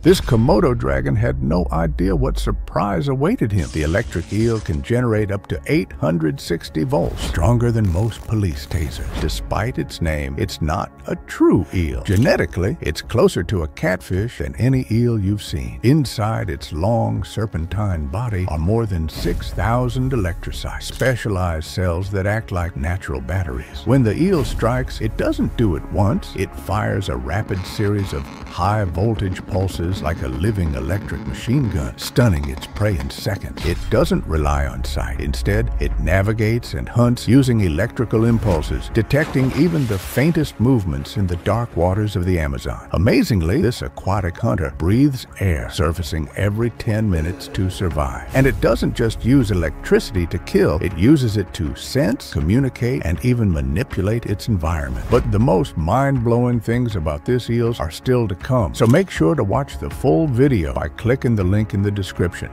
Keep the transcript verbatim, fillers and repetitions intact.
This Komodo dragon had no idea what surprise awaited him. The electric eel can generate up to eight hundred sixty volts, stronger than most police tasers. Despite its name, it's not a true eel. Genetically, it's closer to a catfish than any eel you've seen. Inside its long serpentine body are more than six thousand electrocytes, specialized cells that act like natural batteries. When the eel strikes, it doesn't do it once. It fires a rapid series of high-voltage pulses like a living electric machine gun, stunning its prey in seconds. It doesn't rely on sight. Instead, it navigates and hunts using electrical impulses, detecting even the faintest movements in the dark waters of the Amazon. Amazingly, this aquatic hunter breathes air, surfacing every ten minutes to survive. And it doesn't just use electricity to kill, it uses it to sense, communicate, and even manipulate its environment. But the most mind-blowing things about this eel are still to come, so make sure to watch the full video by clicking the link in the description.